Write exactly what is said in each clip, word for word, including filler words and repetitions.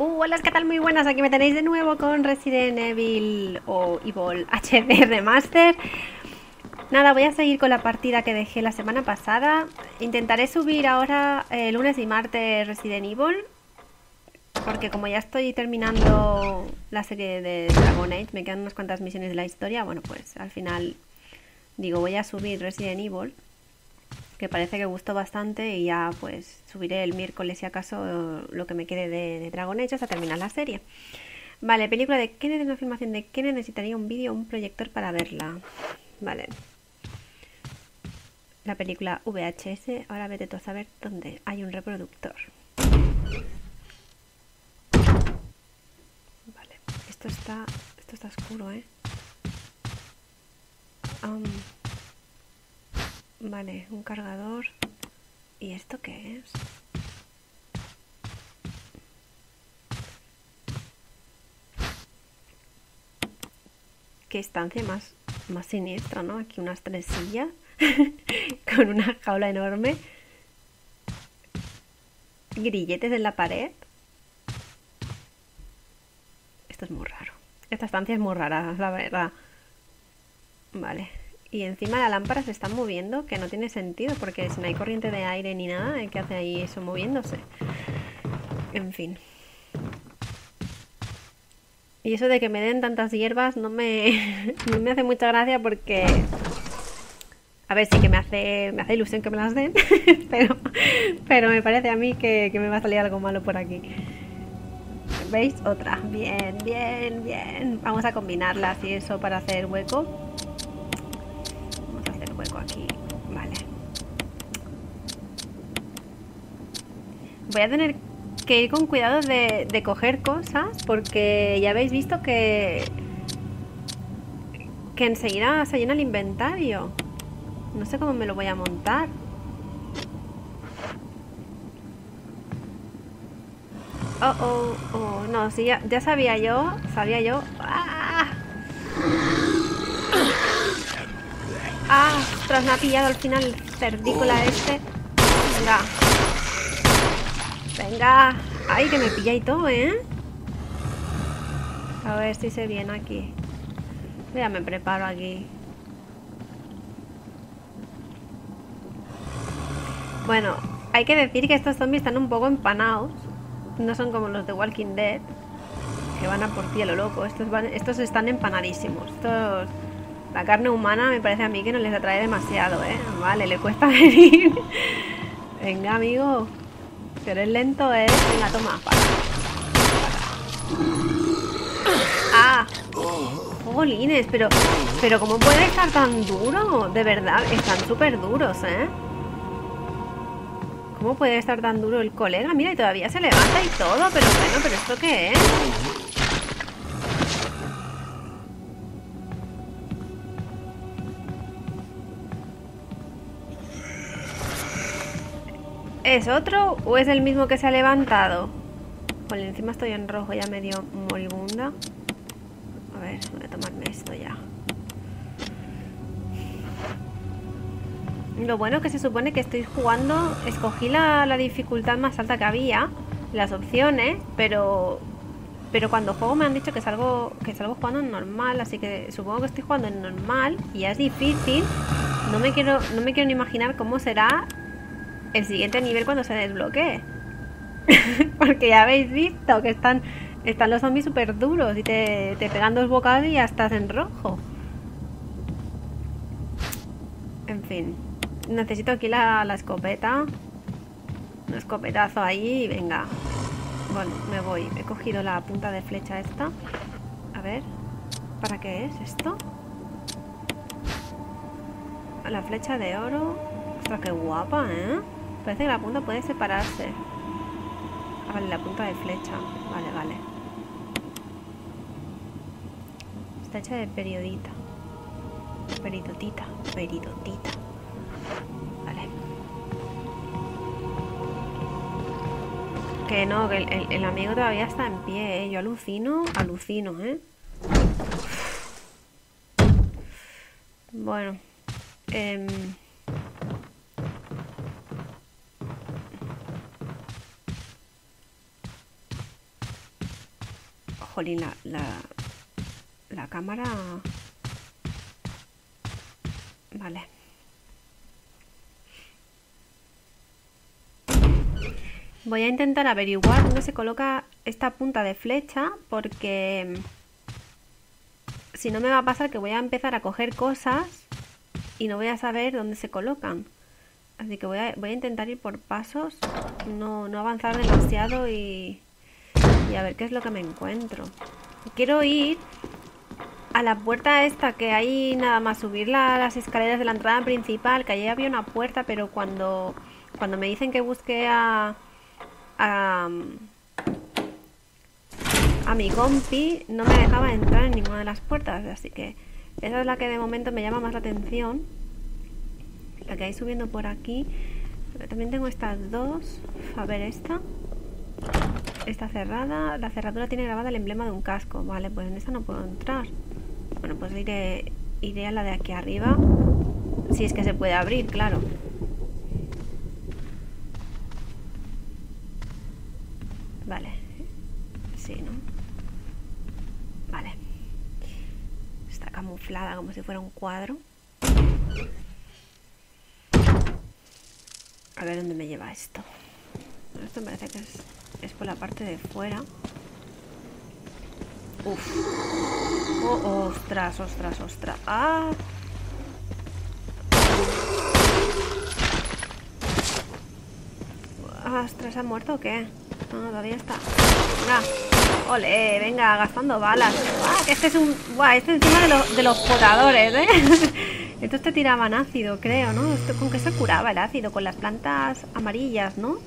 Uh, hola, ¿qué tal? Muy buenas, aquí me tenéis de nuevo con Resident Evil o Evil H D Remaster. Nada, voy a seguir con la partida que dejé la semana pasada. Intentaré subir ahora eh, lunes y martes Resident Evil, porque como ya estoy terminando la serie de Dragon Age, me quedan unas cuantas misiones de la historia. Bueno, pues al final digo, voy a subir Resident Evil, que parece que gustó bastante, y ya pues subiré el miércoles si acaso lo que me quede de, de Dragon Age hasta terminar la serie. Vale, película de Kenneth, una filmación de Kenneth, necesitaría un vídeo o un proyector para verla. Vale. La película V H S, ahora vete tú a saber dónde hay un reproductor. Vale, esto está, esto está oscuro, ¿eh? Um... Vale, un cargador. ¿Y esto qué es? Qué estancia más, más siniestra, ¿no? Aquí unas tres sillas con una jaula enorme. Grilletes en la pared. Esto es muy raro. Esta estancia es muy rara, la verdad. Vale. Y encima la lámpara se está moviendo, que no tiene sentido, porque si no hay corriente de aire ni nada, ¿qué hace ahí eso moviéndose? En fin. Y eso de que me den tantas hierbas no me, no me hace mucha gracia, porque... A ver, sí que me hace, me hace ilusión que me las den, pero, pero me parece a mí que, que me va a salir algo malo por aquí. ¿Veis? Otra. Bien, bien, bien. Vamos a combinarlas y eso para hacer hueco. Aquí, vale. Voy a tener que ir con cuidado de, de coger cosas, porque ya habéis visto que que enseguida se llena el inventario. No sé cómo me lo voy a montar. Oh, oh, oh, no, sí, ya, ya sabía yo, sabía yo. ¡Ah! ¡Ah! Ostras, me ha pillado al final el cerdícola este. Venga. Venga. Ay, que me pilla y todo, ¿eh? A ver si se viene aquí. Ya me preparo aquí. Bueno, hay que decir que estos zombies están un poco empanados. No son como los de Walking Dead, que van a por cielo loco. Estos, van, estos están empanadísimos. Estos... La carne humana me parece a mí que no les atrae demasiado, ¿eh? Vale, le cuesta venir. Venga, amigo. Si eres lento, ¿eh? Venga, toma. Para. Para. ¡Ah! ¡Jolines! Pero, pero ¿cómo puede estar tan duro? De verdad, están súper duros, ¿eh? ¿Cómo puede estar tan duro el colega? Mira, y todavía se levanta y todo. Pero bueno, ¿pero esto qué es? ¿Es otro o es el mismo que se ha levantado? Bueno, encima estoy en rojo, ya medio moribunda. A ver, voy a tomarme esto ya. Lo bueno que se supone que estoy jugando... Escogí la, la dificultad más alta que había, las opciones, pero... Pero cuando juego me han dicho que salgo, que salgo jugando en normal, así que supongo que estoy jugando en normal y ya es difícil. No me quiero, no me quiero ni imaginar cómo será... el siguiente nivel cuando se desbloquee. Porque ya habéis visto que están, están los zombies súper duros y te, te pegan dos bocados y ya estás en rojo. En fin. Necesito aquí la, la escopeta. Un escopetazo ahí y venga. Bueno, me voy. He cogido la punta de flecha esta. A ver. ¿Para qué es esto? La flecha de oro. Ostras, qué guapa, ¿eh? Parece que la punta puede separarse. Ah, vale, la punta de flecha. Vale, vale. Está hecha de periodita. Peridotita. Peridotita. Vale. Que no, que el, el, el amigo todavía está en pie, ¿eh? Yo alucino, alucino, ¿eh? Bueno. Eh... Jolín, la, la, la cámara... Vale. Voy a intentar averiguar dónde se coloca esta punta de flecha, porque si no me va a pasar que voy a empezar a coger cosas y no voy a saber dónde se colocan. Así que voy a, voy a intentar ir por pasos, no, no avanzar demasiado y, y a ver qué es lo que me encuentro. Quiero ir a la puerta esta que hay nada más subirla a las escaleras de la entrada principal, que allí había una puerta, pero cuando, cuando me dicen que busque a... A, a mi compi no me dejaba entrar en ninguna de las puertas, así que esa es la que de momento me llama más la atención, la que hay subiendo por aquí. Pero también tengo estas dos, a ver, esta está cerrada, la cerradura tiene grabada el emblema de un casco, vale, pues en esta no puedo entrar. Bueno, pues iré, iré a la de aquí arriba, si es que se puede abrir, claro. Vale, sí, ¿no? Vale. Está camuflada como si fuera un cuadro. A ver dónde me lleva esto. Esto me parece que es, es por la parte de fuera. Uf. Oh, ostras, ostras, ostras. ¡Ah! Ostras, ¿ha muerto o qué? No, todavía está. Venga. Ole, venga, gastando balas. Guau, que este es un... Guau, este encima de, lo, de los podadores, ¿eh? Entonces te tiraban ácido, creo, ¿no? Esto, ¿con qué se curaba el ácido? Con las plantas amarillas, ¿no?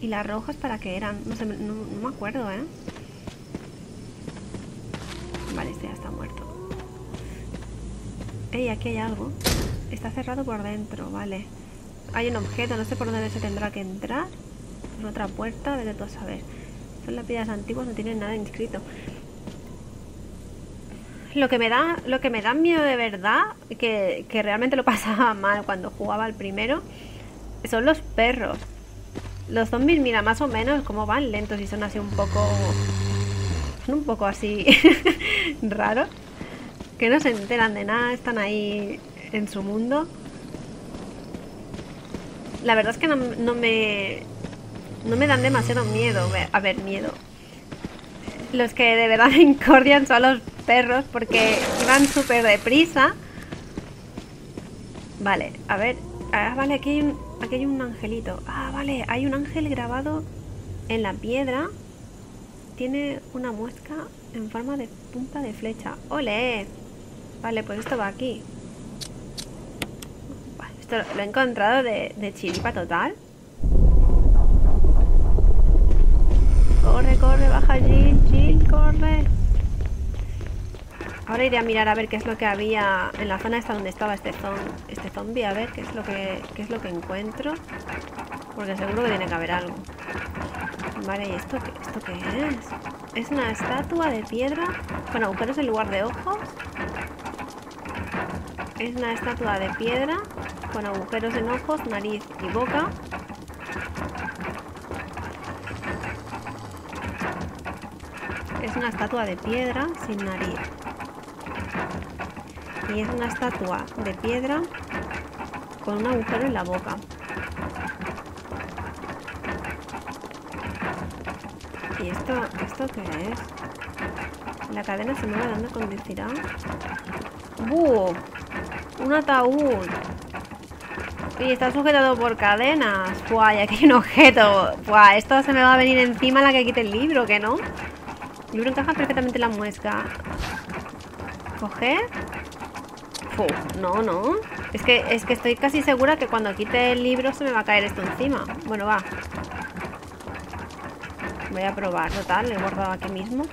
Y las rojas, ¿para qué eran? No sé, no, no me acuerdo, ¿eh? Vale, este ya está muerto. Ey, aquí hay algo. Está cerrado por dentro, vale. Hay un objeto, no sé por dónde se tendrá que entrar. En otra puerta, vete tú a saber. Son lápidas antiguas, no tienen nada inscrito. Lo que me da, lo que me da miedo de verdad, que, que realmente lo pasaba mal cuando jugaba al primero, son los perros. Los zombies, mira, más o menos como van lentos y son así un poco... Son un poco así raros. Que no se enteran de nada, están ahí en su mundo. La verdad es que no, no me... No me dan demasiado miedo. A ver, miedo. Los que de verdad me incordian son los perros, porque van súper deprisa. Vale, a ver. Ah, vale, aquí hay, un, aquí hay un angelito. Ah, vale, hay un ángel grabado en la piedra. Tiene una muesca en forma de punta de flecha. ¡Ole! Vale, pues esto va aquí. Esto lo he encontrado de, de chiripa total. Corre, corre, baja Jill, Jill, corre. Ahora iré a mirar a ver qué es lo que había en la zona esta donde estaba este zombie, este zombie, a ver qué es lo que qué es lo que encuentro, porque seguro que tiene que haber algo. Vale, ¿y esto qué, esto qué es? Es una estatua de piedra con agujeros en lugar de ojos. Es una estatua de piedra con agujeros en ojos, nariz y boca. Es una estatua de piedra sin nariz. Y es una estatua de piedra con un agujero en la boca. ¿Y esto, esto qué es? La cadena se mueve dando conducirá. ¡Buh! ¡Un ataúd! Y está sujetado por cadenas. ¡Buah! Y aquí hay un objeto. ¡Buah! Esto se me va a venir encima la que quite el libro, ¿que no? El libro encaja perfectamente la muesca. ¿Coger? Uf, no, no. Es que, es que estoy casi segura que cuando quite el libro se me va a caer esto encima. Bueno, va. Voy a probar. Total, lo he guardado aquí mismo.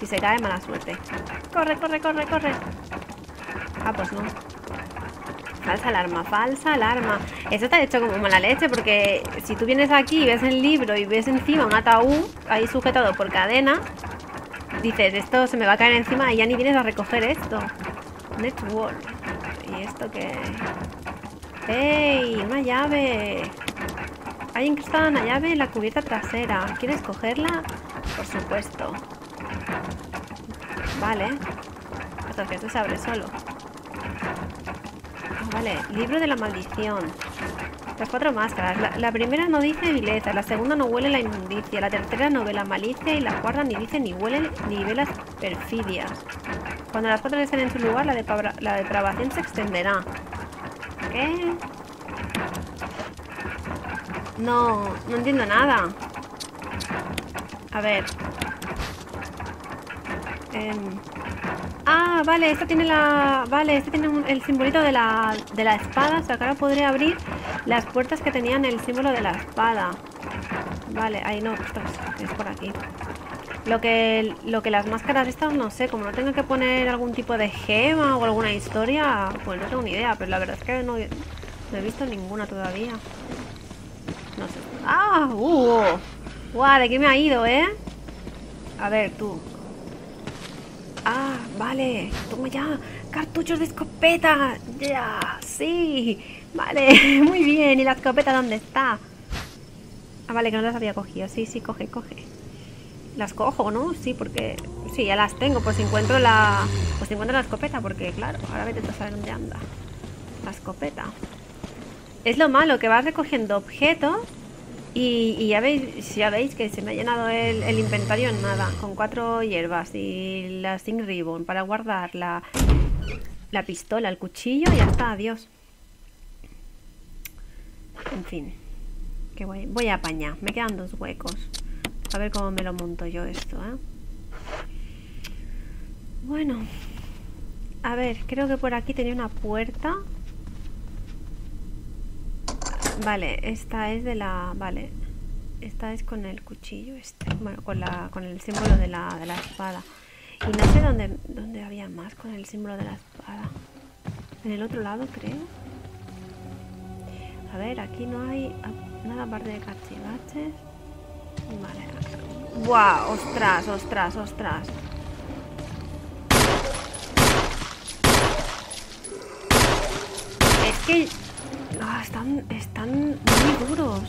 Si se cae, mala suerte. ¡Corre, corre, corre, corre! Ah, pues no. Falsa alarma, falsa alarma. Eso te ha hecho como mala leche, porque si tú vienes aquí y ves el libro y ves encima un ataúd ahí sujetado por cadena, dices, esto se me va a caer encima y ya ni vienes a recoger esto. Network. ¿Y esto qué? ¡Ey! Una llave. Hay incrustada una llave en la cubierta trasera. ¿Quieres cogerla? Por supuesto. Vale. Entonces esto se abre solo. Vale, libro de la maldición. Las cuatro máscaras. La, la primera no dice vileza, la segunda no huele la inmundicia, la tercera no ve la malicia y la cuarta ni dice ni huele ni ve las perfidias. Cuando las cuatro estén en su lugar, la, depabra, la depravación se extenderá. ¿Qué? No, no entiendo nada. A ver. Eh... Ah, vale, esta tiene la... Vale, este tiene un, el simbolito de la, de la espada. O sea, que ahora podré abrir las puertas que tenían el símbolo de la espada. Vale, ahí no, ostras, es por aquí. Lo que, lo que las máscaras estas, no sé, como no tengo que poner algún tipo de gema o alguna historia, pues no tengo ni idea, pero la verdad es que no, no he visto ninguna todavía. No sé. ¡Ah! ¡Uh! ¡Guau! ¿De qué me ha ido, eh? A ver, tú. Ah, vale, toma ya, cartuchos de escopeta, ya, yeah, sí, vale, muy bien, ¿y la escopeta dónde está? Ah, vale, que no las había cogido, sí, sí, coge, coge, las cojo, ¿no? Sí, porque, sí, ya las tengo, pues encuentro la, pues encuentro la escopeta, porque claro, ahora vete a saber dónde anda, la escopeta, es lo malo, que vas recogiendo objetos. Y, y ya veis, ya veis que se me ha llenado el, el inventario en nada. Con cuatro hierbas y la Sting Ribbon para guardar la, la pistola, el cuchillo y ya está, adiós. En fin, que voy, voy a apañar, me quedan dos huecos. A ver cómo me lo monto yo esto, ¿eh? Bueno, a ver, creo que por aquí tenía una puerta. Vale, esta es de la... Vale, esta es con el cuchillo este. Bueno, con, la, con el símbolo de la, de la espada. Y no sé dónde, dónde había más con el símbolo de la espada. En el otro lado, creo. A ver, aquí no hay nada aparte de cachivaches. Vale. ¡Guau! ¡Ostras, ostras, ostras! Es que... Ah, están, están muy duros.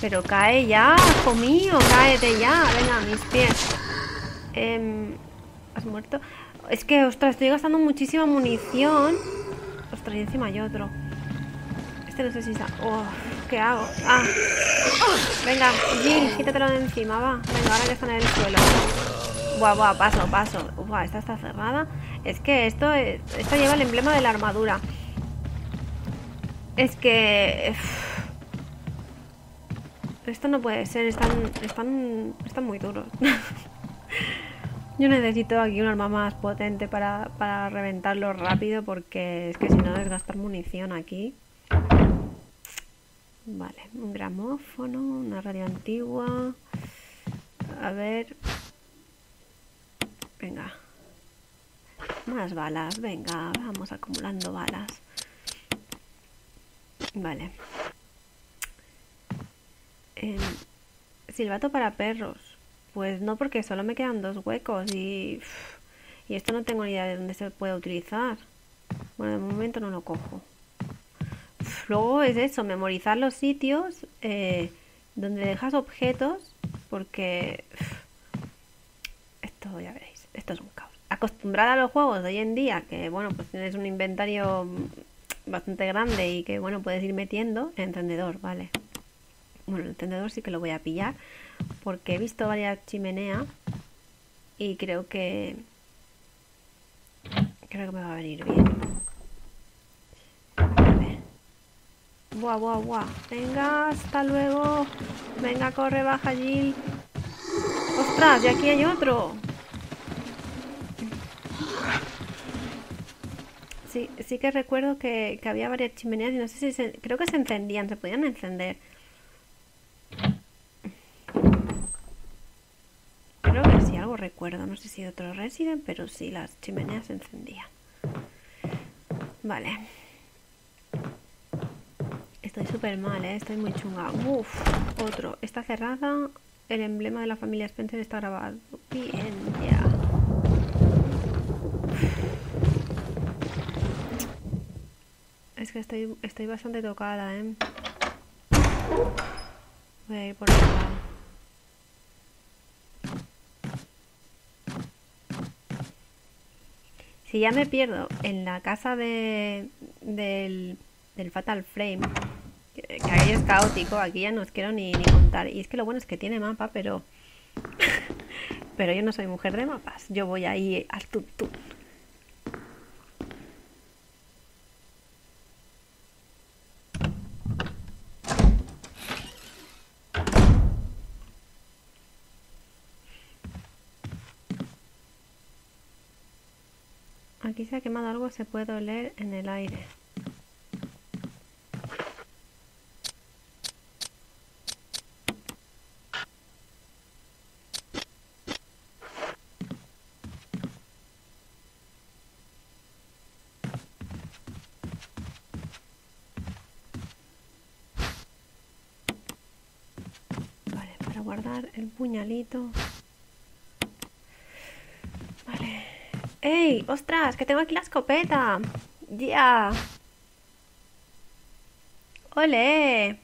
Pero cae ya, hijo mío, cáete ya. Venga, mis pies. Eh, ¿Has muerto? Es que, ostras, estoy gastando muchísima munición. Ostras, y encima hay otro. Este no sé si está... Oh, ¿qué hago? Ah. Oh, venga, Jill, quítatelo de encima, va. Venga, ahora que están en el suelo. Buah, buah, paso, paso. Buah, esta está cerrada. Es que esto, esto lleva el emblema de la armadura. Es que... Uff. Esto no puede ser. Están, están, están muy duros. Yo necesito aquí un arma más potente para, para reventarlo rápido, porque es que si no es gastar munición aquí. Vale, un gramófono, una radio antigua. A ver... Venga. Más balas, venga, vamos acumulando balas. Vale. Eh, silbato para perros. Pues no, porque solo me quedan dos huecos y, y esto no tengo ni idea de dónde se puede utilizar. Bueno, de momento no lo cojo. Luego es eso, memorizar los sitios eh, donde dejas objetos, porque esto ya veréis. Esto es un caos. Acostumbrada a los juegos de hoy en día, que bueno, pues tienes un inventario bastante grande y que bueno, puedes ir metiendo. El encendedor, vale. Bueno, el encendedor sí que lo voy a pillar, porque he visto varias chimeneas y creo que... Creo que me va a venir bien. A ver. Buah, buah, buah. Venga, hasta luego. Venga, corre, baja allí. ¡Ostras! Y aquí hay otro. Sí, sí que recuerdo que, que había varias chimeneas y no sé si se... Creo que se encendían, se podían encender. Creo que sí, algo recuerdo. No sé si de otro Resident, pero sí, las chimeneas se encendían. Vale. Estoy súper mal, ¿eh? Estoy muy chunga. Uf, otro. Está cerrada. El emblema de la familia Spencer está grabado. Bien, ya. Es que estoy, estoy bastante tocada, ¿eh? Voy a ir por otro lado. Si ya me pierdo en la casa de, del, del Fatal Frame, que, que ahí es caótico, aquí ya no os quiero ni, ni contar. Y es que lo bueno es que tiene mapa, pero... pero yo no soy mujer de mapas, yo voy ahí al tuntún. Aquí se ha quemado algo, se puede oler en el aire. Vale, para guardar el puñalito. Vale. ¡Ey! ¡Ostras! ¡Que tengo aquí la escopeta! ¡Ya! Yeah. ¡Ole!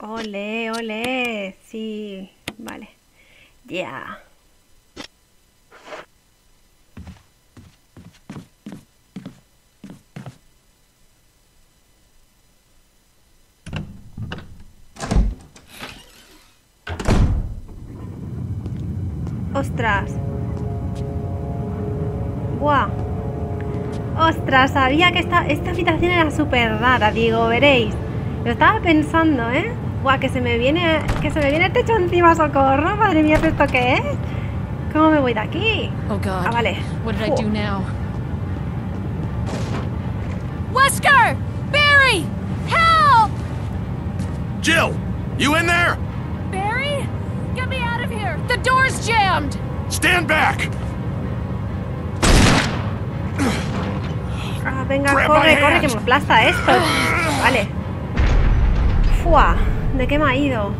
¡Ole! ¡Ole! Sí, vale. ¡Ya! Yeah. ¡Ostras! ¡Buah! ¡Ostras! Sabía que esta, esta habitación era súper rara, digo, veréis. Lo estaba pensando, ¿eh? ¡Buah! Que se me viene, que se me viene el techo encima, socorro. Madre mía, ¿esto qué es? ¿Cómo me voy de aquí? Oh, God. Ah, vale. What did I do now? Wesker! Barry! Help! Jill, you in there? Barry? Get me out of here! The door's jammed! Stand back! Ah, venga, Grab corre, corre, que me aplasta esto. Vale. Fua, ¿de qué me ha ido?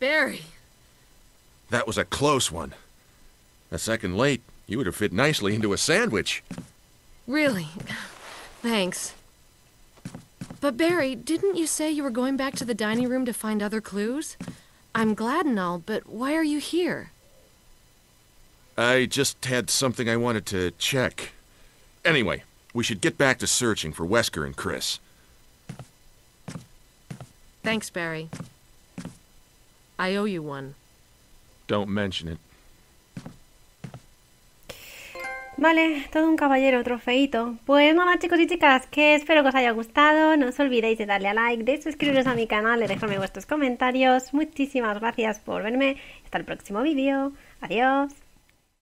Barry! That was a close one. A second late, you would have fit nicely into a sandwich. Really? Thanks. But Barry, didn't you say you were going back to the dining room to find other clues? I'm glad and all, but why are you here? I just had something I wanted to check. Anyway, we should get back to searching for Wesker and Chris. Thanks, Barry. I owe you one. Don't mention it. Vale, todo un caballero, trofeito. Pues nada, chicos y chicas, que espero que os haya gustado. No os olvidéis de darle a like, de suscribiros a mi canal, de dejarme vuestros comentarios. Muchísimas gracias por verme. Hasta el próximo vídeo. Adiós.